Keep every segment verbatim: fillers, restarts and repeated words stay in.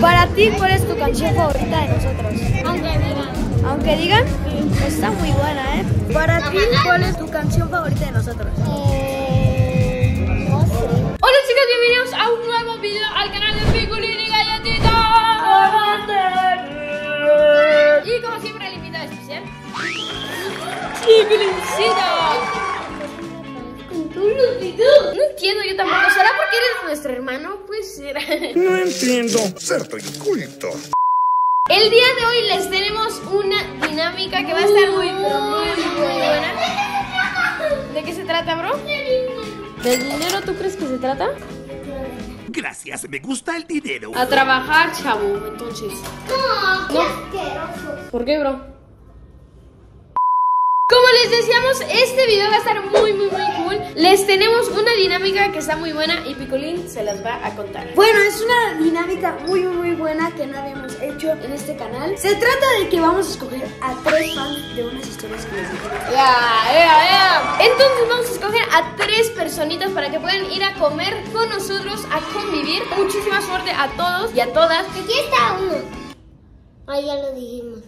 Para ti, ¿cuál es tu canción favorita de nosotros? Aunque digan. Aunque digan, sí. Está muy buena, ¿eh? Para ti, ¿cuál es tu canción favorita de nosotros? Eh, no sé. Hola chicos, bienvenidos a un nuevo video al canal de Piculín y Galletito. Y como siempre, el invitado especial. Piculincito. No entiendo, yo tampoco. ¿Será porque eres nuestro hermano? Pues será. No entiendo. Ser tu inculto. El día de hoy les tenemos una dinámica que va a estar muy, muy, muy buena. ¿De qué se trata, bro? ¿De dinero tú crees que se trata? Gracias, me gusta el dinero. A trabajar, chavo, entonces. No, no. Asqueroso. ¿Por qué, bro? Como les decíamos, este video va a estar muy, muy, muy cool. Les tenemos una dinámica que está muy buena y Piculín se las va a contar. Bueno, es una dinámica muy, muy buena que no habíamos hecho en este canal. Se trata de que vamos a escoger a tres fans de unas historias que les dijimos. Ya, ya, ya. Entonces vamos a escoger a tres personitas para que puedan ir a comer con nosotros, a convivir. Muchísima suerte a todos y a todas. Aquí está uno. Ah, ya lo dijimos.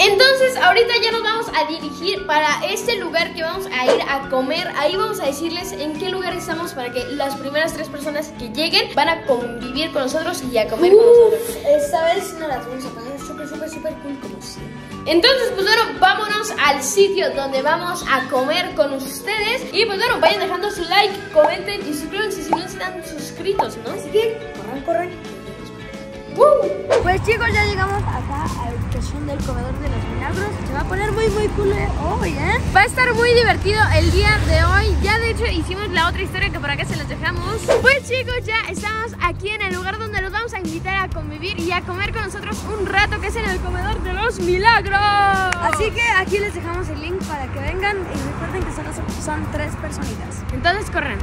Entonces ahorita ya nos vamos a dirigir para este lugar que vamos a ir a comer. Ahí vamos a decirles en qué lugar estamos para que las primeras tres personas que lleguen van a convivir con nosotros y a comer Uf, con nosotros. Esta vez no las vamos a pasar súper, súper, súper cool como siempre. Entonces, pues bueno, vámonos al sitio donde vamos a comer con ustedes. Y pues bueno, vayan dejando su like, comenten y suscríbanse si no están suscritos, ¿no? Así que corran, corran. Uh, pues chicos, ya llegamos acá a la habitación del comedor de los milagros. Se va a poner muy muy cool hoy, ¿eh? Va a estar muy divertido el día de hoy. Ya de hecho hicimos la otra historia que por acá se las dejamos. Pues chicos, ya estamos aquí en el lugar donde los vamos a invitar a convivir y a comer con nosotros un rato, que es en el comedor de los milagros. Así que aquí les dejamos el link para que vengan y recuerden que solo son tres personitas. Entonces corran.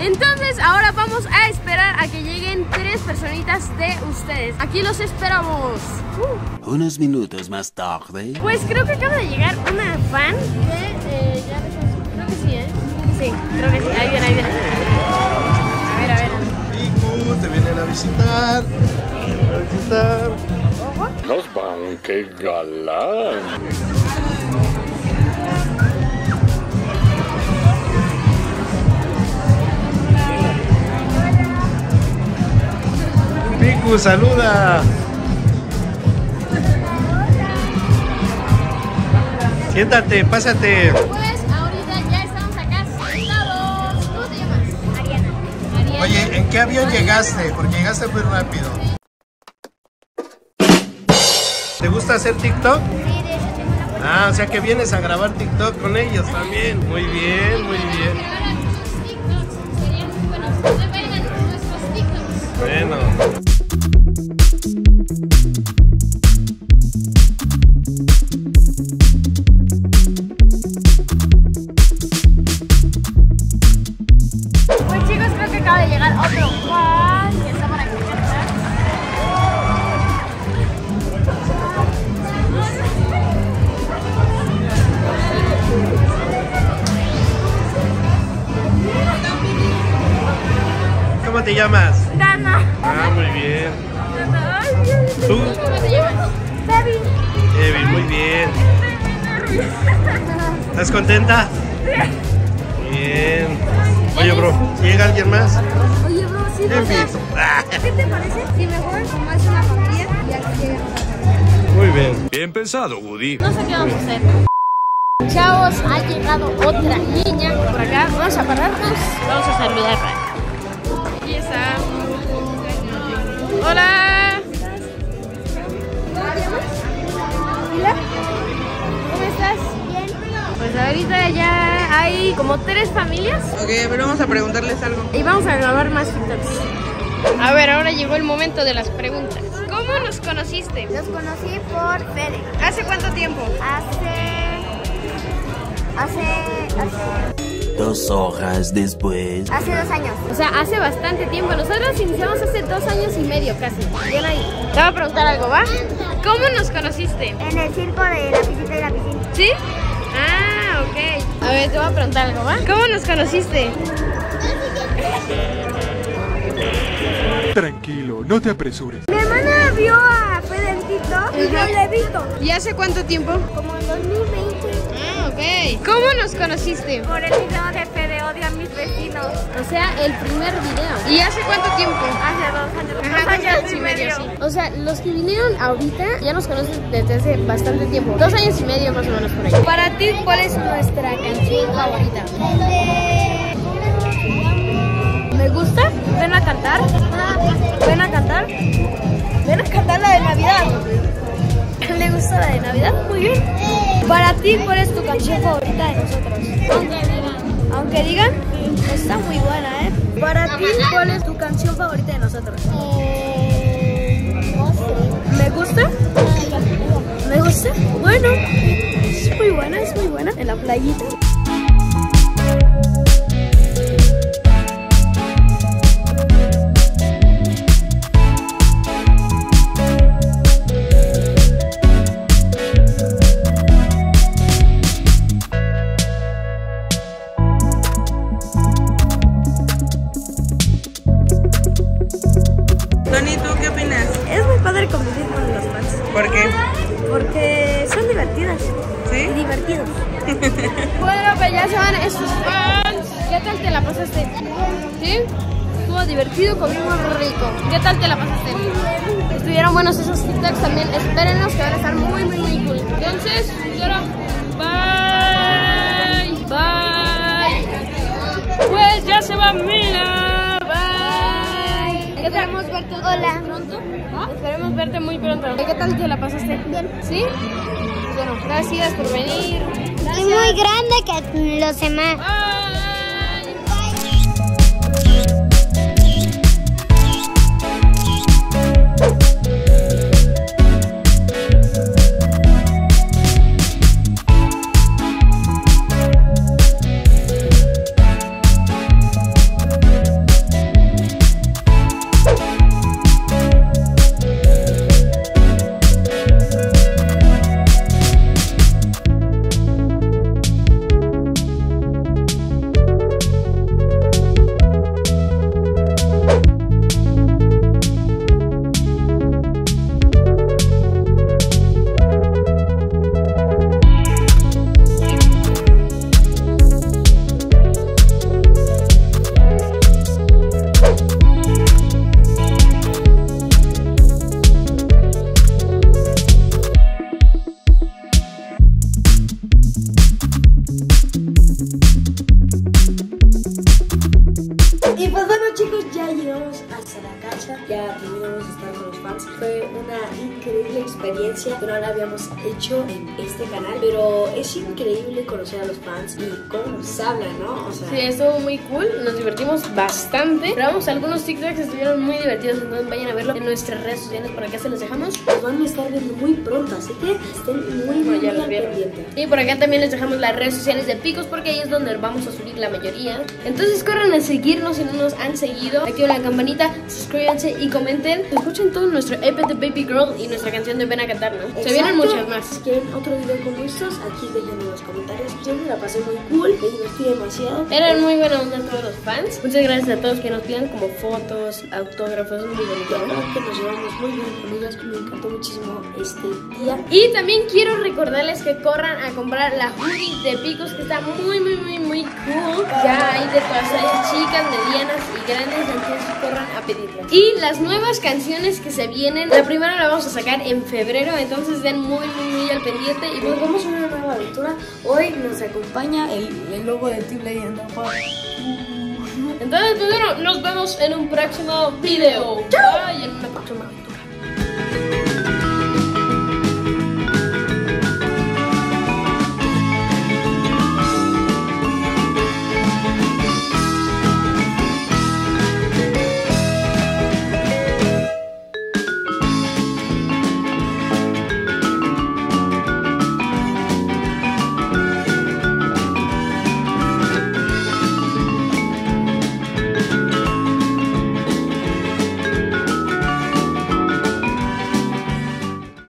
Entonces ahora vamos a esperar a que lleguen tres personitas de ustedes. Aquí los esperamos. Uh. Unos minutos más tarde. Pues creo que acaba de llegar una fan de... Eh, ya creo que sí, ¿eh? Sí, creo que sí. Ahí viene, ahí viene. A ver, a ver. Picu, te vienen a visitar. Te vienen a visitar. Ojo. Los van, qué galán. Picu, saluda. Siéntate, pásate. Pues ahorita ya estamos acá sentados. ¿Cómo te llamas? Ariana. Ariana. Oye, ¿en qué avión llegaste? Porque llegaste muy rápido. Sí. ¿Te gusta hacer TikTok? Sí, de hecho tengo una buena. Ah, o sea que vienes a grabar TikTok con ellos también. Muy bien, muy bien. Serían muy buenos. Se bailan nuestros TikToks. Bueno. ¿Cómo te llamas? Dana. Ah, muy bien. Dana. ¿Tú? ¿Cómo te llamas? Debbie. Debbie, muy bien. Estoy muy nerviosa. ¿Estás contenta? Sí. Bien. Oye, bro, ¿llega alguien más? Oye, bro, sí, ¿qué, ¿Qué te parece? Si mejor como es una familia y aquí llegamos. Muy bien. Bien pensado, Woody. No sé qué vamos a hacer. Chavos, ha llegado otra niña por acá. Vamos a pararnos. Vamos a saludarla. Hola. Hola. ¿Cómo estás? Bien. Pues ahorita ya hay como tres familias. Ok, pero vamos a preguntarles algo. Y vamos a grabar más TikToks. A ver, ahora llegó el momento de las preguntas. ¿Cómo nos conociste? Nos conocí por Fede. ¿Hace cuánto tiempo? Hace... Hace... Hace... Dos horas después. Hace dos años. O sea, hace bastante tiempo. Nosotros iniciamos hace dos años y medio casi. Bien ahí. Te voy a preguntar algo, ¿va? ¿Cómo nos conociste? En el circo de la piscina y la piscina. ¿Sí? Ah, ok. A ver, te voy a preguntar algo, ¿va? ¿Cómo nos conociste? Tranquilo, no te apresures. hermana vio a Pedentito y a Levito. ¿Y hace cuánto tiempo? Como en dos mil veinte. Ah, ok. ¿Cómo nos conociste? Por el video de Fede Odia a Mis Vecinos. O sea, el primer video. ¿Y hace cuánto tiempo? Hace dos años. Ajá, dos años, años y medio. medio sí. O sea, los que vinieron ahorita ya nos conocen desde hace bastante tiempo. Dos años y medio más o menos por ahí. Para ti, ¿cuál es nuestra canción favorita? ¿Me gusta? ¿Ven a cantar? ¿Ven a cantar? ¿Ven a cantar la de Navidad? ¿Le gusta la de Navidad? Muy bien. Para ti, ¿cuál es tu canción favorita de nosotros? Aunque digan. Aunque digan, está muy buena, ¿eh? Para ti, ¿cuál es tu canción favorita de nosotros? Eh, no sé. ¿Me gusta? ¿Me gusta? Bueno, es muy buena, es muy buena. En la playita. ¿Por qué? Porque son divertidas. ¿Sí? Divertidos. Bueno, pues ya se van estos fans. ¿Qué tal te la pasaste? ¿Sí? Estuvo divertido, comimos rico. ¿Qué tal te la pasaste? Muy bien. Estuvieron buenos esos TikToks también. Espérenlos que van a estar muy, muy, muy cool. Entonces, ahora, bye. Bye. Pues ya se va Mila. Bye. ¿Qué tal? Hola. ¿Pronto? ¿Ah? Esperemos verte muy pronto. ¿Qué tal te la pasaste? Bien. ¿Sí? Bueno, gracias por venir. Gracias. Es muy grande que los demás. Bye. Que no la habíamos hecho en este canal, pero es increíble conocer a los fans y cómo nos hablan, ¿no? O sea, sí, estuvo muy cool, nos divertimos bastante. Grabamos algunos TikToks que estuvieron muy divertidos, entonces vayan a verlo en nuestras redes sociales, por acá se los dejamos. Nos van a estar viendo muy pronto, así que estén muy, muy al pendiente. Y por acá también les dejamos las redes sociales de Picos, porque ahí es donde vamos a subir la mayoría. Entonces corran a seguirnos si no nos han seguido. Activen la campanita, suscríbanse y comenten. Escuchen todo nuestro E P de Baby Girl y nuestra canción de Ven a Cantar. Exacto. Se vienen muchas más. Si quieren otro video como estos, aquí dejen en los comentarios. Yo me la pasé muy cool, me divertí demasiado. Eran muy buenos a todos los fans. Muchas gracias a todos que nos pidan como fotos, autógrafos, un video. La verdad que nos llevamos muy bien con ellas. Me encantó muchísimo este día. Y también quiero recordarles que corran a comprar la U B I de Picos, que está muy, muy, muy, muy cool. Ya hay de todas las chicas, medianas y grandes, entonces corran a pedirla. Y las nuevas canciones que se vienen, la primera la vamos a sacar en febrero. Entonces den muy, muy, muy al pendiente. Y nos vamos a una nueva aventura. Hoy nos acompaña el, el logo de Tibley. Entonces, pues bueno, nos vemos en un próximo video. ¡Chao! Y en una próxima aventura.